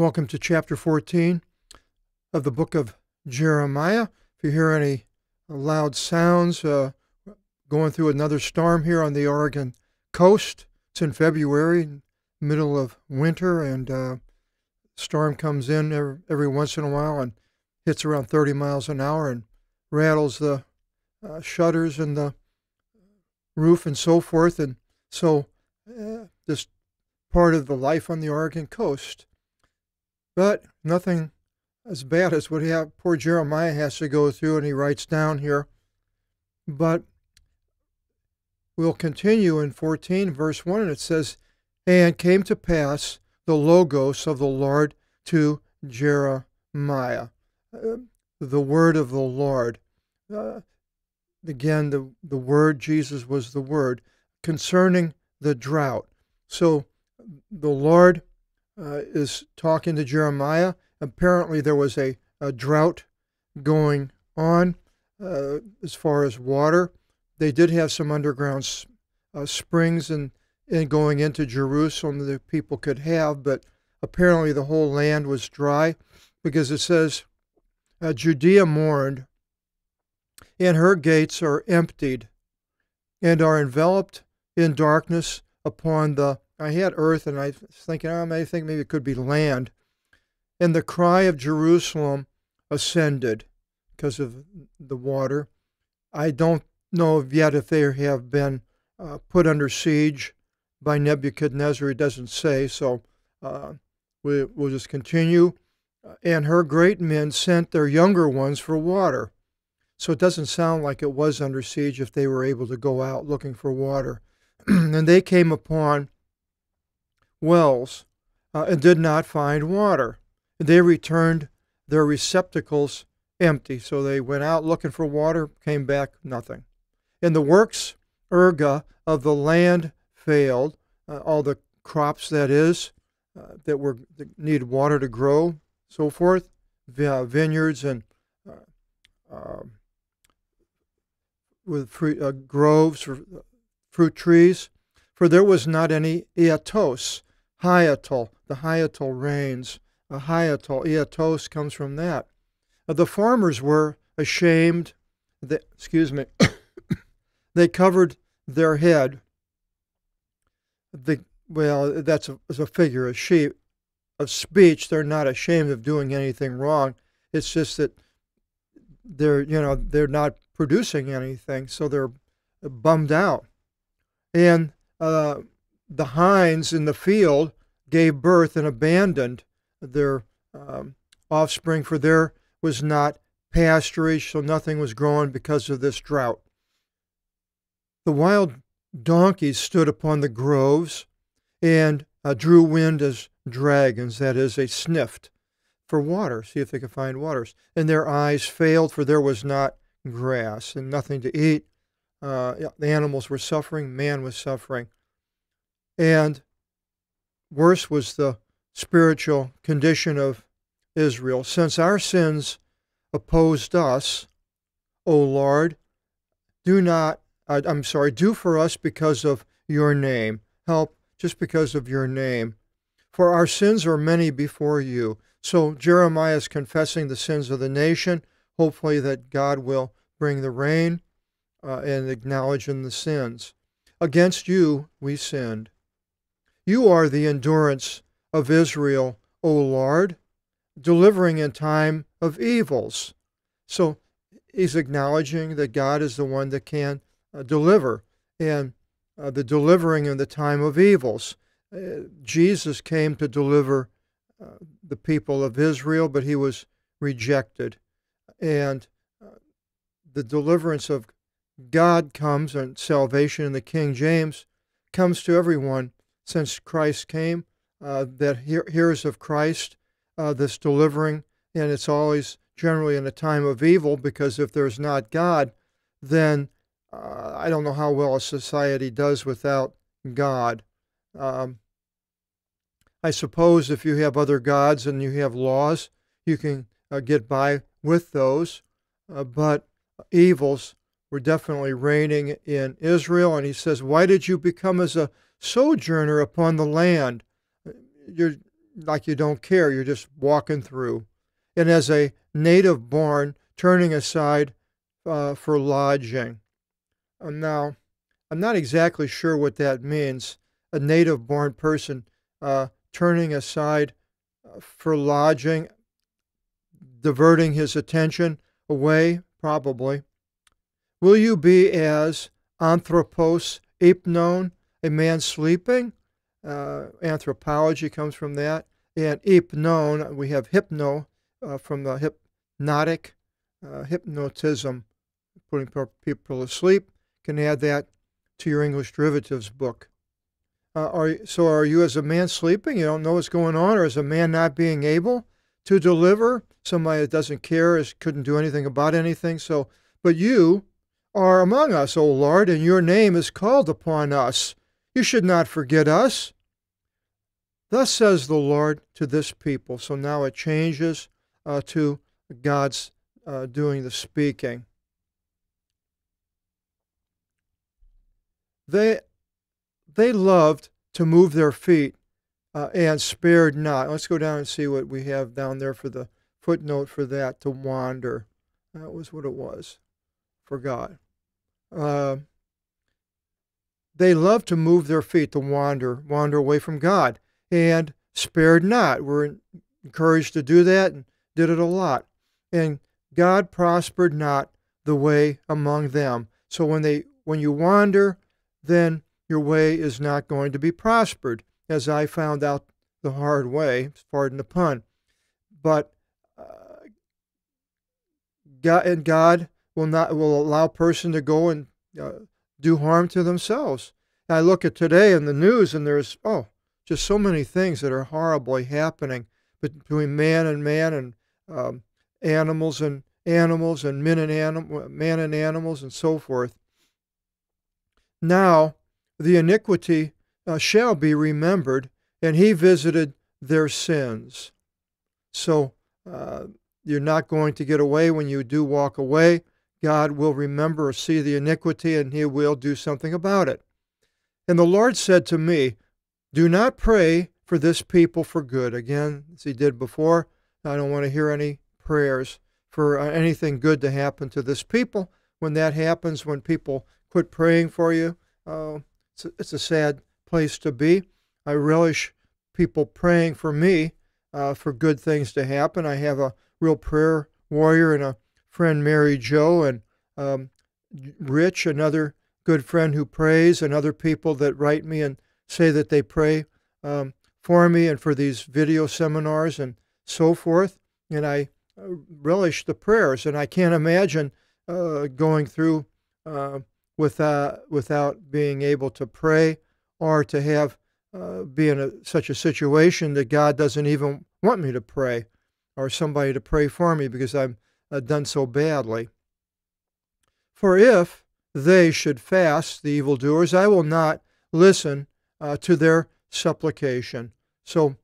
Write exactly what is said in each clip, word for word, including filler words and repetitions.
Welcome to chapter fourteen of the book of Jeremiah. If you hear any loud sounds, uh, going through another storm here on the Oregon coast. It's in February, middle of winter, and uh, storm comes in every, every once in a while and hits around thirty miles an hour and rattles the uh, shutters and the roof and so forth. And so uh, this part of the life on the Oregon coast. But nothing as bad as what have, poor Jeremiah has to go through, and he writes down here. But we'll continue in fourteen, verse one, and it says, "And came to pass the Logos of the Lord to Jeremiah." Uh, the word of the Lord. Uh, again, the, the word, Jesus was the word, concerning the drought. So the Lord Uh, is talking to Jeremiah. Apparently there was a, a drought going on uh, as far as water. They did have some underground uh, springs and, and going into Jerusalem that people could have, but apparently the whole land was dry, because it says, uh, "Judea mourned, and her gates are emptied, and are enveloped in darkness upon the..." I had earth, and I was thinking, oh, I think maybe it could be land. "And the cry of Jerusalem ascended," because of the water. I don't know yet if they have been uh, put under siege by Nebuchadnezzar. It doesn't say, so uh, we, we'll just continue. "And her great men sent their younger ones for water." So it doesn't sound like it was under siege if they were able to go out looking for water. "And they came upon wells uh, and did not find water. They returned their receptacles empty." So they went out looking for water, came back, nothing. "And the works, erga, of the land failed," uh, all the crops that is, uh, that were that need water to grow, so forth, uh, vineyards and uh, uh, with fruit, uh, groves, or fruit trees, "for there was not any iatos." Hiatal, the hiatal rains, a hiatal, iatos comes from that. "The farmers were ashamed," they, excuse me, "they covered their head." The, well, that's a, a figure of, sheep, of speech. They're not ashamed of doing anything wrong. It's just that they're, you know, they're not producing anything, so they're bummed out. "And uh, the hinds in the field gave birth and abandoned their um, offspring, for there was not pasturage," so nothing was growing because of this drought. "The wild donkeys stood upon the groves and uh, drew wind as dragons," that is, they sniffed for water, see if they could find waters. "And their eyes failed, for there was not grass," and nothing to eat. Uh, the animals were suffering, man was suffering. And worse was the spiritual condition of Israel. "Since our sins opposed us, O Lord, do not, uh, I'm sorry, do for us because of your name." Help, just because of your name. "For our sins are many before you." So Jeremiah is confessing the sins of the nation. Hopefully that God will bring the rain uh, and acknowledging the sins. "Against you we sinned. You are the endurance of Israel, O Lord, delivering in time of evils." So he's acknowledging that God is the one that can uh, deliver, and uh, the delivering in the time of evils. Uh, Jesus came to deliver uh, the people of Israel, but he was rejected. And uh, the deliverance of God comes, and salvation in the King James comes to everyone since Christ came, uh, that hear, hears of Christ, uh, this delivering, and it's always generally in a time of evil, because if there's not God, then uh, I don't know how well a society does without God. Um, I suppose if you have other gods and you have laws, you can uh, get by with those, uh, but evils were definitely reigning in Israel. And he says, "Why did you become as a sojourner upon the land?" You're like you don't care. You're just walking through. And as a native born, turning aside uh, for lodging. Now, I'm not exactly sure what that means, a native born person uh, turning aside for lodging, diverting his attention away, probably. Will you be as anthropos ipnon, a man sleeping? Uh, anthropology comes from that. And ipnon, we have hypno, uh, from the hypnotic, uh, hypnotism, putting people to sleep. Can add that to your English derivatives book. Uh, are, so are you as a man sleeping? You don't know what's going on? Or is a man not being able to deliver? Somebody that doesn't care, is, couldn't do anything about anything. So, but you are among us, O Lord, and your name is called upon us. You should not forget us. Thus says the Lord to this people. So now it changes uh, to God's uh, doing the speaking. They... They loved to move their feet uh, and spared not. Let's go down and see what we have down there for the footnote for that, to wander. That was what it was. Forgot. Uh, they loved to move their feet, to wander, wander away from God, and spared not. We're encouraged to do that and did it a lot. And God prospered not the way among them. So when they, when you wander, then your way is not going to be prospered, as I found out the hard way, pardon the pun. But uh, God, and God will not will allow person to go and uh, do harm to themselves. And I look at today in the news, and there's oh, just so many things that are horribly happening between man and man, and um, animals and animals, and men and animal, man and animals, and so forth. Now, the iniquity uh, shall be remembered, and he visited their sins. So uh, you're not going to get away when you do walk away. God will remember or see the iniquity, and he will do something about it. And the Lord said to me, do not pray for this people for good. Again, as he did before, I don't want to hear any prayers for uh, anything good to happen to this people. When that happens, when people quit praying for you, uh, it's a sad place to be. I relish people praying for me uh, for good things to happen. I have a real prayer warrior and a friend, Mary Jo, and um, Rich, another good friend who prays, and other people that write me and say that they pray um, for me and for these video seminars and so forth. And I relish the prayers, and I can't imagine uh, going through uh, without being able to pray, or to have uh, be in a, such a situation that God doesn't even want me to pray, or somebody to pray for me because I've uh, done so badly. For if they should fast, the evildoers, I will not listen uh, to their supplication. So,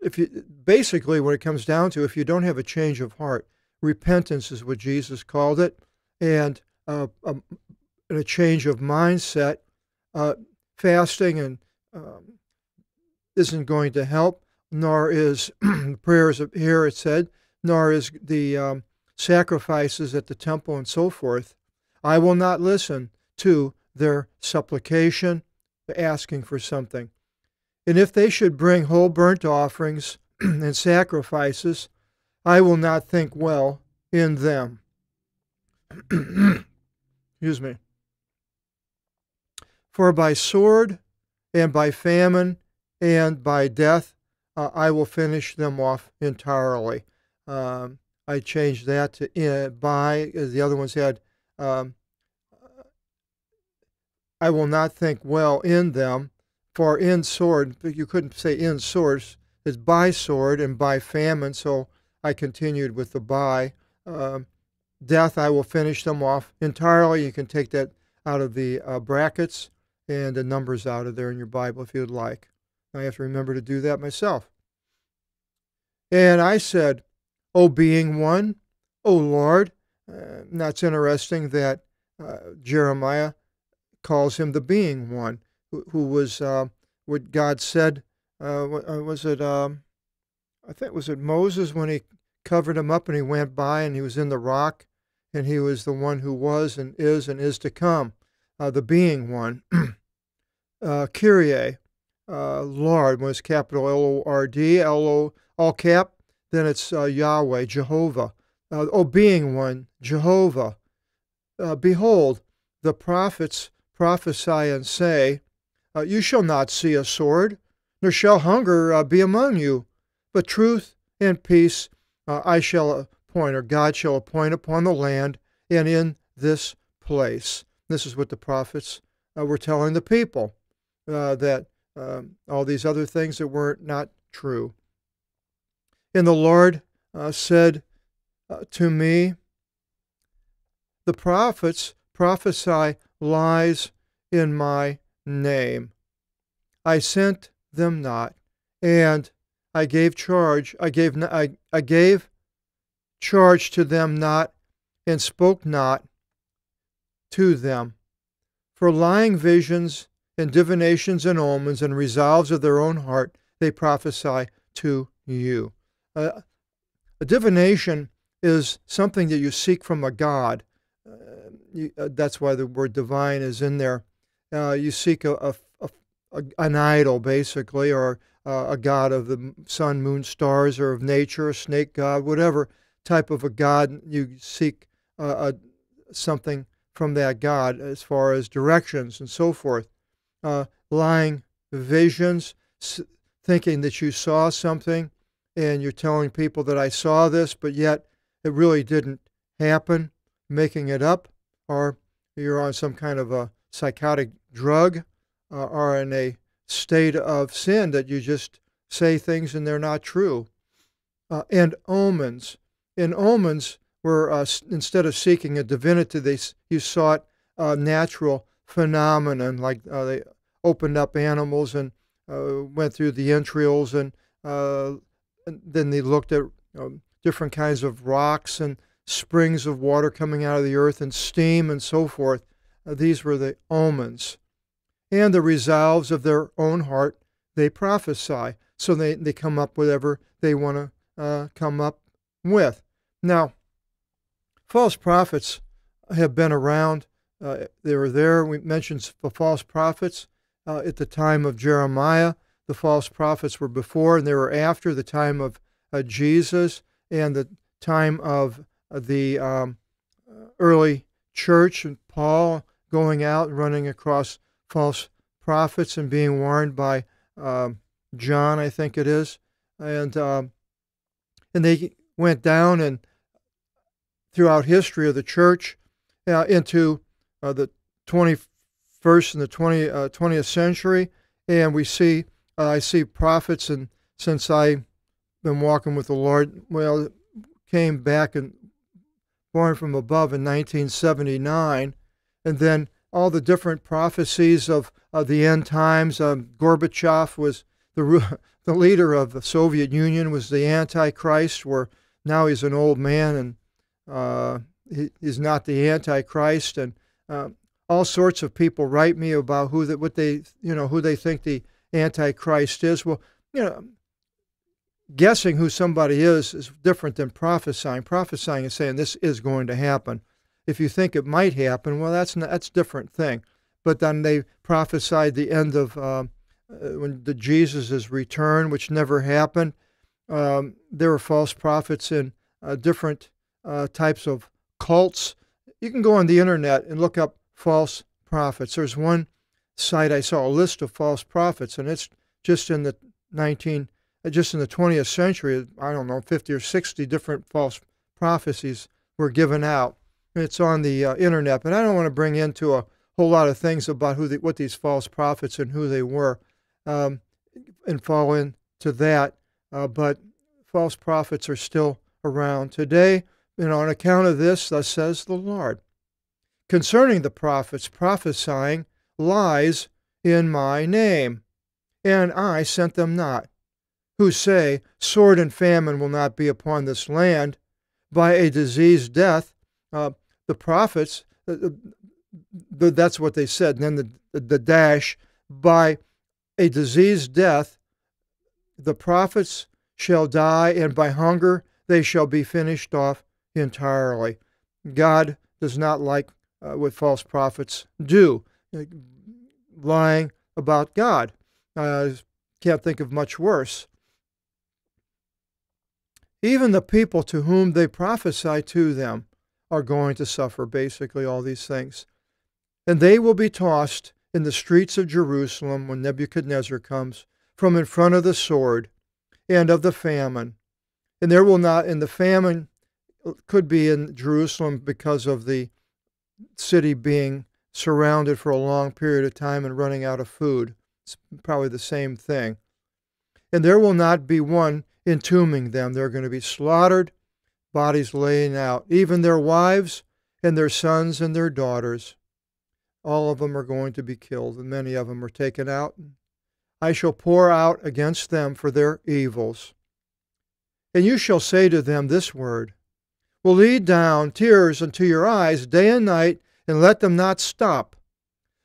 if you basically, when it comes down to, if you don't have a change of heart, repentance is what Jesus called it, and uh, um, and a change of mindset, uh, fasting and um, isn't going to help, nor is prayers of here, it said, nor is the um, sacrifices at the temple and so forth. I will not listen to their supplication, asking for something. And if they should bring whole burnt offerings and sacrifices, I will not think well in them. Excuse me. For by sword and by famine and by death, uh, I will finish them off entirely. Um, I changed that to uh, by, as the other ones had, um, I will not think well in them, for in sword, but you couldn't say in swords, it's by sword and by famine, so I continued with the by. Um, death, I will finish them off entirely. You can take that out of the uh, brackets and the numbers out of there in your Bible if you'd like. I have to remember to do that myself. And I said, O being one, O Lord. Uh, now it's interesting that uh, Jeremiah calls him the being one, who, who was uh, what God said uh, was it, um, I think, was it Moses when he covered him up and he went by and he was in the rock and he was the one who was and is and is to come, uh, the being one. uh, Kyrie, uh, Lord, when it's capital L O R D, L O, all cap, then it's uh, Yahweh, Jehovah. Uh, oh, being one, Jehovah. Uh, behold, the prophets prophesy and say, uh, you shall not see a sword, nor shall hunger uh, be among you, but truth and peace uh, I shall appoint, or God shall appoint upon the land and in this place. This is what the prophets uh, were telling the people, uh, that um, all these other things that were not true. And the Lord uh, said uh, to me, the prophets prophesy lies in my name. I sent them not, and I gave charge. I gave. I, I gave charge to them not, and spoke not to them, for lying visions and divinations and omens and resolves of their own heart they prophesy to you. Uh, a divination is something that you seek from a god. Uh, you, uh, that's why the word divine is in there. Uh, you seek a, a, a, a, an idol, basically, or uh, a god of the sun, moon, stars, or of nature, a snake god, whatever type of a god. You seek uh, a, something from that god as far as directions and so forth. Uh, lying visions, thinking that you saw something, and you're telling people that I saw this, but yet it really didn't happen. Making it up, or you're on some kind of a psychotic drug, uh, or in a state of sin that you just say things and they're not true. Uh, and omens. And omens were, uh, instead of seeking a divinity, they, you sought uh, natural phenomenon, like uh, they opened up animals and uh, went through the entrails, and, uh, and then they looked at um, different kinds of rocks and springs of water coming out of the earth and steam and so forth. Uh, these were the omens. And the resolves of their own heart, they prophesy. So they, they come up with whatever they want to uh, come up with. Now, false prophets have been around. Uh, they were there. We mentioned the false prophets uh, at the time of Jeremiah. The false prophets were before and they were after the time of uh, Jesus and the time of the um, early church, and Paul going out and running across false prophets and being warned by um, John, I think it is, and um, and they went down and throughout history of the church uh, into uh, the twenty-first and the twentieth century, and we see uh, I see prophets, and since I've been walking with the Lord, well, came back and born from above in nineteen seventy-nine, and then all the different prophecies of, of the end times. Um, Gorbachev was the the leader of the Soviet Union, was the Antichrist, where now he's an old man and uh, he, he's not the Antichrist. And uh, all sorts of people write me about who that what they you know who they think the Antichrist is. Well, you know. Guessing who somebody is is different than prophesying. Prophesying is saying this is going to happen. If you think it might happen, well, that's not, that's a different thing. But then they prophesied the end of uh, when the Jesus' return, which never happened. Um, there were false prophets in uh, different uh, types of cults. You can go on the internet and look up false prophets. There's one site I saw a list of false prophets, and it's just in the nineteen. Just in the twentieth century, I don't know, fifty or sixty different false prophecies were given out. It's on the uh, internet, but I don't want to bring into a whole lot of things about who the, what these false prophets and who they were um, and fall into that. Uh, but false prophets are still around today. And on account of this, thus says the Lord, concerning the prophets prophesying lies in my name, and I sent them not, who say, sword and famine will not be upon this land, by a disease, death. Uh, the prophets, uh, that's what they said. And then the, the dash, by a disease, death, the prophets shall die, and by hunger they shall be finished off entirely. God does not like uh, what false prophets do, uh, lying about God. Uh, can't think of much worse. Even the people to whom they prophesy to them are going to suffer basically all these things. And they will be tossed in the streets of Jerusalem when Nebuchadnezzar comes from in front of the sword and of the famine. And there will not, and the famine could be in Jerusalem because of the city being surrounded for a long period of time and running out of food. It's probably the same thing. And there will not be one entombing them. They're going to be slaughtered, bodies laying out, even their wives and their sons and their daughters. All of them are going to be killed, and many of them are taken out. I shall pour out against them for their evils. And you shall say to them this word, will lead down tears unto your eyes day and night, and let them not stop.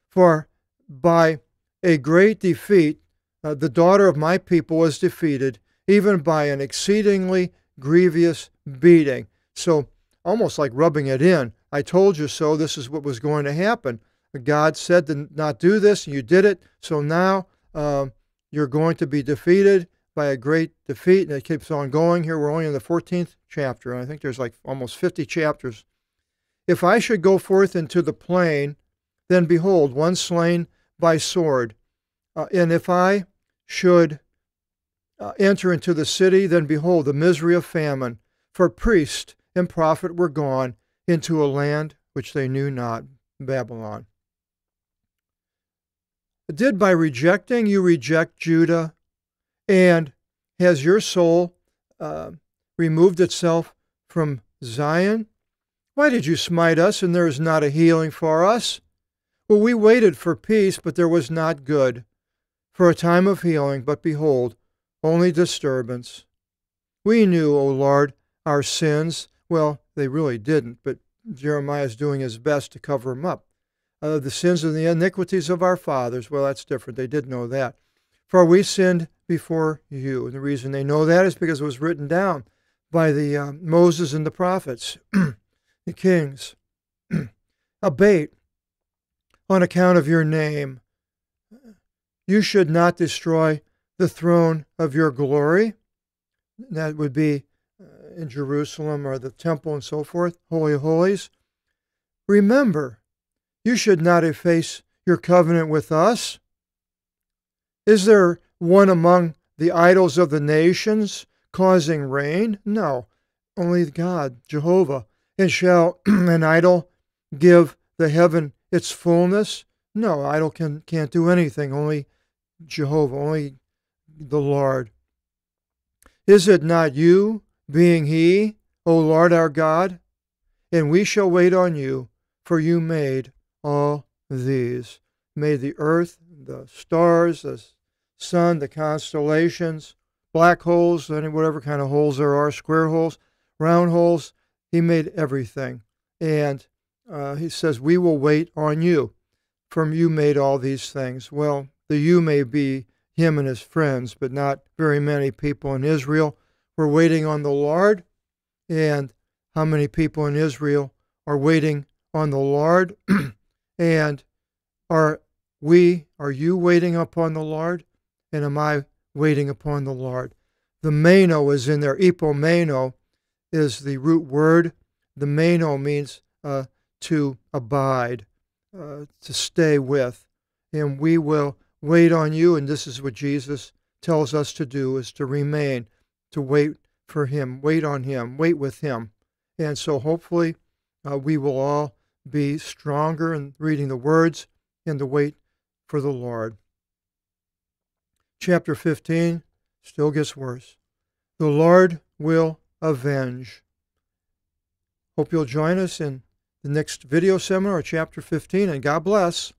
For by a great defeat, uh, the daughter of my people was defeated, even by an exceedingly grievous beating. So, almost like rubbing it in. I told you so, this is what was going to happen. God said to not do this, and you did it. So now uh, you're going to be defeated by a great defeat, and it keeps on going here. We're only in the fourteenth chapter, and I think there's like almost fifty chapters. If I should go forth into the plain, then behold, one slain by sword. Uh, and if I should uh, enter into the city, then behold, the misery of famine. For priest and prophet were gone into a land which they knew not, Babylon. Did by rejecting you reject Judah? And has your soul uh, removed itself from Zion? Why did you smite us, and there is not a healing for us? Well, we waited for peace, but there was not good, for a time of healing, but behold, only disturbance. We knew, O Lord, our sins. Well, they really didn't, but Jeremiah is doing his best to cover them up. Uh, the sins and the iniquities of our fathers. Well, that's different. They did know that. For we sinned before you. And the reason they know that is because it was written down by the uh, Moses and the prophets, the kings. Abate on account of your name. You should not destroy the throne of your glory. That would be uh, in Jerusalem or the temple and so forth, Holy of Holies. Remember, you should not efface your covenant with us. Is there one among the idols of the nations causing rain? No, only God, Jehovah. And shall an idol give the heaven its fullness? No, idol can, can't do anything, only Jehovah, only the Lord. Is it not you, being He, O Lord our God? And we shall wait on you, for you made all these. Made the earth, the stars, the sun, the constellations, black holes, any whatever kind of holes there are, square holes, round holes. He made everything. And uh, he says, we will wait on you. From you made all these things. Well, the you may be him and his friends, but not very many people in Israel were waiting on the Lord. And how many people in Israel are waiting on the Lord? And are we, are you waiting upon the Lord? And am I waiting upon the Lord? The meno is in there. Epomeno is the root word. The meno means uh, to abide, uh, to stay with. And we will wait on you. And this is what Jesus tells us to do, is to remain, to wait for him, wait on him, wait with him. And so hopefully uh, we will all be stronger in reading the words and to wait for the Lord. Chapter fifteen still gets worse. The Lord will avenge. Hope you'll join us in the next video seminar, chapter fifteen, and God bless.